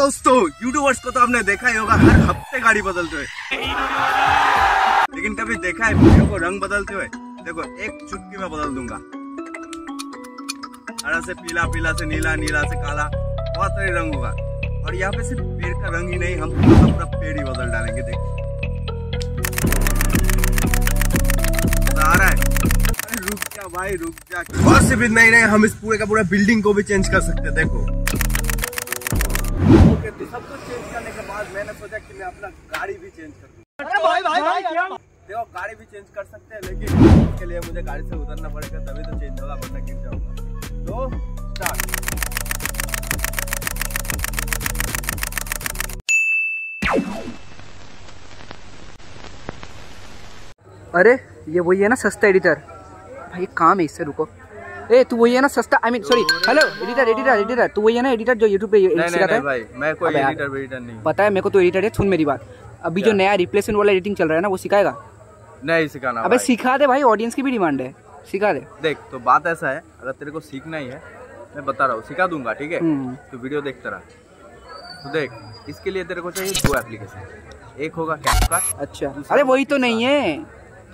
दोस्तों, यूट्यूबर्स को तो आपने देखा ही होगा, हर हफ्ते गाड़ी बदलते हुए। लेकिन कभी देखा है वीडियो को रंग बदलते हुए? देखो, एक चुटकी में बदल दूंगा। हरा से पीला, पीला से नीला, नीला से काला, बहुत सारे रंग होगा। और यहाँ पे सिर्फ पेड़ का रंग ही नहीं, हम अपना पेड़ ही बदल डालेंगे। देखिए आ रहा है। रुक जा भाई, रुक जा। और सिर्फ इतना ही नहीं, हम इस पूरे का पूरा बिल्डिंग को भी चेंज कर सकते हैं। देखो ओके, तो सब कुछ चेंज करने के बाद मैंने सोचा कि मैं अपना गाड़ी भी चेंज कर दूं। अरे भाई भाई भाई, देखो गाड़ी भी चेंज कर सकते हैं, लेकिन उसके लिए मुझे गाड़ी से उतरना पड़ेगा, तभी तो चेंज होगा, वरना गिर जाऊंगा। तो स्टार्ट। अरे ये वही है ना सस्ता एडिटर भाई, काम है इससे। रुको, ए तू वही है ना सस्ता, I mean sorry, hello editor, तू वही है ना एडिटर जो यूट्यूब पे एडिट सिखाता है? भाई मैं कोई एडिटर नहीं, पता है मेरे को। तो एडिटर है, सुन मेरी बात। अभी जो नया रिप्लेसमेंट वाला एडिटिंग चल रहा है ना, वो सिखाएगा? नहीं सिखाना। अबे सिखा दे भाई, ऑडियंस की भी डिमांड है, सिखा दे। देख तो बात ऐसा है, अगर तेरे को सीखना ही है, मैं बता रहा हूँ, सिखा दूंगा, ठीक है? तो वीडियो देखता रहा। तो देख, इसके लिए तेरे को चाहिए 2 एप्लीकेशन। एक होगा कैपकट। अच्छा, अरे वही तो नहीं है।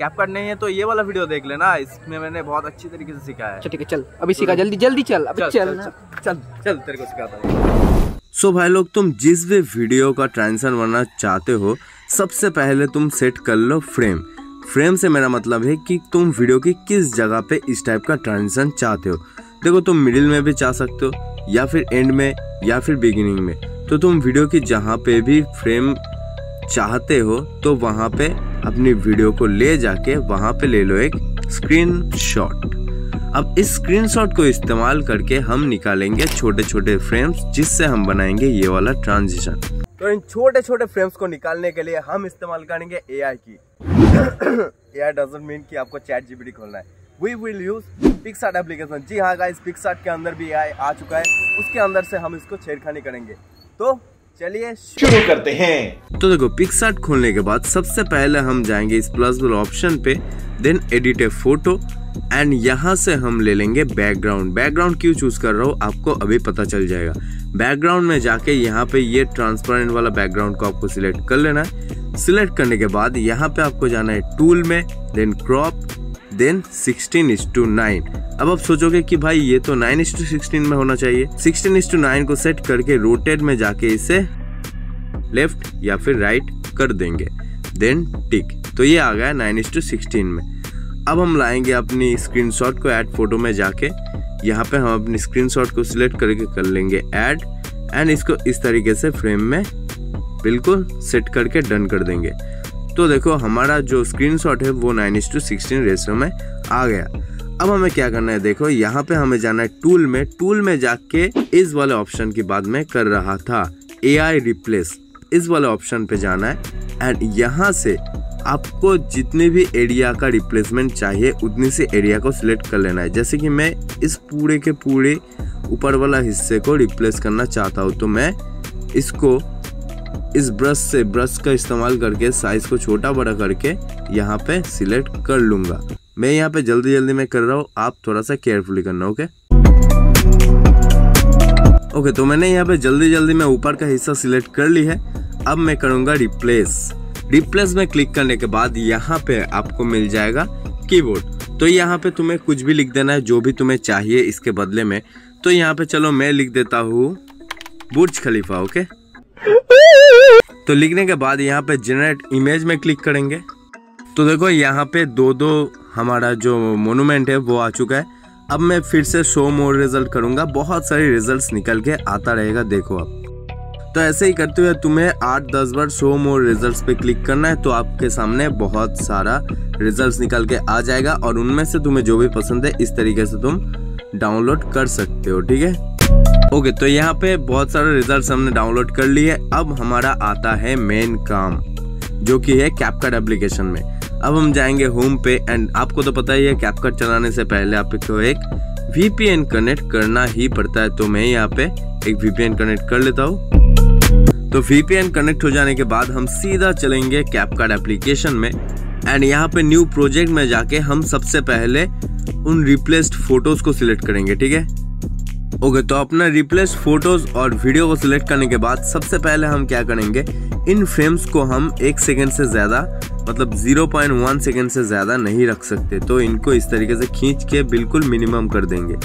कैपकट नहीं है तो ये वाला वीडियो देख लेना, इसमें मैंने बहुत अच्छी तरीके से सिखाया है। ठीक है, चल अभी सिखा, जल्दी जल्दी चल, अभी चल तेरे को सिखाता हूं। सो भाई लोग, तुम जिस भी वीडियो का ट्रांजिशन बनाना चाहते हो, सबसे पहले तुम सेट कर लो फ्रेम। फ्रेम से मेरा मतलब है कि तुम वीडियो की किस जगह पे इस टाइप का ट्रांजिशन चाहते हो। देखो, तुम मिडिल में भी चाह सकते हो, या फिर एंड में, या फिर बिगिनिंग में। तो तुम वीडियो की जहाँ पे भी फ्रेम चाहते हो, तो वहाँ पे अपनी वीडियो को ले जाके वहाँ पे ले लो एक स्क्रीनशॉट। अब इस स्क्रीनशॉट को इस्तेमाल करके हम निकालेंगे छोटे छोटे फ्रेम्स, जिससे हम बनाएंगे ये वाला ट्रांजिशन। तो इन छोटे छोटे फ्रेम्स को निकालने के लिए हम इस्तेमाल करेंगे एआई की। एआई डजंट मीन कि आपको ChatGPT खोलना है। We will use PicsArt application. जी हाँ गाइस, पिक्सार्ट के अंदर भी एआई आ चुका है, उसके अंदर से हम इसको छेड़खानी करेंगे। तो चलिए शुरू करते हैं। तो देखो, पिक्सार्ट खोलने के बाद सबसे पहले हम जाएंगे इस प्लस वाले ऑप्शन पे, then edit a photo, and यहाँ से हम ले लेंगे बैकग्राउंड। बैकग्राउंड क्यों चूज कर रहा हूँ आपको अभी पता चल जाएगा। बैकग्राउंड में जाके यहाँ पे ये ट्रांसपेरेंट वाला बैकग्राउंड को आपको सिलेक्ट कर लेना है। सिलेक्ट करने के बाद यहाँ पे आपको जाना है टूल में, देन क्रॉप, देन 16:9। अब आप सोचोगे कि भाई ये तो 9:16 में होना चाहिए। 16:9 को सेट करके रोटेट में जाके इसे लेफ्ट या फिर राइट कर देंगे, देन टिक। तो ये आ गया 9:16 में। अब हम लाएंगे अपनी स्क्रीनशॉट को, ऐड फोटो में जाके यहाँ पे हम अपनी स्क्रीनशॉट को सिलेक्ट करके कर लेंगे ऐड, एंड इसको इस तरीके से फ्रेम में बिल्कुल सेट करके डन कर देंगे। तो देखो, हमारा जो स्क्रीनशॉट है वो 9:16 रेशियो में आ गया। अब हमें क्या करना है, देखो यहाँ पे हमें जाना है टूल में। टूल में जाके इस वाले ऑप्शन की बात मैं कर रहा था, AI रिप्लेस, इस वाले ऑप्शन पे जाना है, एंड यहाँ से आपको जितने भी एरिया का रिप्लेसमेंट चाहिए उतनी से एरिया को सिलेक्ट कर लेना है। जैसे कि मैं इस पूरे के पूरे ऊपर वाला हिस्से को रिप्लेस करना चाहता हूँ, तो मैं इसको इस ब्रश से, ब्रश का इस्तेमाल करके साइज को छोटा बड़ा करके यहाँ पे सिलेक्ट कर लूँगा। मैं यहाँ पे जल्दी जल्दी मैं कर रहा हूँ, आप थोड़ा सा केयरफुली करना। ओके ओके, तो मैंने यहाँ पे जल्दी जल्दी मैं ऊपर का हिस्सा सिलेक्ट कर ली है। अब मैं करूँगा रिप्लेस। रिप्लेस में क्लिक करने के बाद यहाँ पे आपको मिल जाएगा कीबोर्ड। तो यहाँ पे तुम्हें कुछ भी लिख देना है, जो भी तुम्हें चाहिए इसके बदले में। तो यहाँ पे चलो मैं लिख देता हूँ बुर्ज खलीफा। ओके, तो लिखने के बाद यहाँ पे जनरेट इमेज में क्लिक करेंगे। तो देखो यहाँ पे दो हमारा जो मोनूमेंट है वो आ चुका है। अब मैं फिर से शो मोर रिजल्ट करूँगा, बहुत सारे रिजल्ट्स निकल के आता रहेगा। देखो आप, तो ऐसे ही करते हुए तुम्हें 8-10 बार शो मोर रिजल्ट्स पे क्लिक करना है, तो आपके सामने बहुत सारा रिजल्ट्स निकल के आ जाएगा। और उनमें से तुम्हें जो भी पसंद है इस तरीके से तुम डाउनलोड कर सकते हो, ठीक है? ओके, तो यहाँ पे बहुत सारे रिजल्ट हमने डाउनलोड कर लिए। अब हमारा आता है मेन काम, जो कि है कैपकट एप्लीकेशन में। अब हम जाएंगे होम पे, एंड आपको तो पता ही है कैपकट चलाने से पहले आपको एक VPN कनेक्ट करना ही पड़ता है। तो मैं यहाँ पे एक VPN कनेक्ट कर लेता हूँ। तो VPN कनेक्ट हो जाने के बाद हम सीधा चलेंगे कैपकट एप्लीकेशन में, एंड यहाँ पे न्यू प्रोजेक्ट में जाके हम सबसे पहले उन रिप्लेस्ड फोटोज को सिलेक्ट करेंगे, ठीक है? ओके, तो अपना रिप्लेस फोटोज और वीडियो को सिलेक्ट करने के बाद सबसे पहले हम क्या करेंगे, इन फ्रेम्स को हम 1 सेकेंड से ज़्यादा, मतलब 0.1 सेकेंड से ज़्यादा नहीं रख सकते, तो इनको इस तरीके से खींच के बिल्कुल मिनिमम कर देंगे,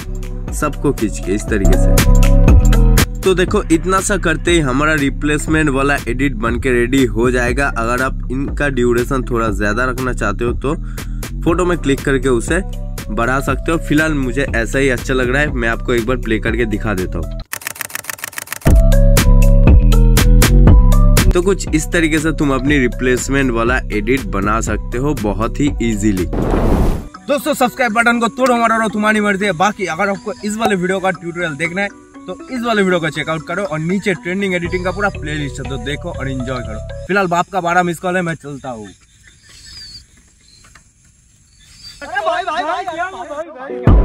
सबको खींच के इस तरीके से। तो देखो इतना सा करते ही हमारा रिप्लेसमेंट वाला एडिट बन के रेडी हो जाएगा। अगर आप इनका ड्यूरेशन थोड़ा ज़्यादा रखना चाहते हो तो फोटो में क्लिक करके उसे बढ़ा सकते हो। फिलहाल मुझे ऐसा ही अच्छा लग रहा है, मैं आपको एक बार प्ले करके दिखा देता हूँ। तो कुछ इस तरीके से तुम अपनी रिप्लेसमेंट वाला एडिट बना सकते हो बहुत ही इजीली। दोस्तों सब्सक्राइब बटन को तोड़ो हमारा और तुम्हारी मर्जी है। बाकी अगर आपको इस वाले वीडियो का ट्यूटोरियल देखना है तो इस वाले वीडियो को चेकआउट करो और नीचे ट्रेंडिंग एडिटिंग का पूरा प्लेलिस्ट है, तो देखो और एंजॉय करो। फिलहाल बाप का 12 मिस कॉल है, मैं चलता हूँ। भाई, भाई, भाई, भाई, भाई, भाई, भाई, भाई, भाई, भाई,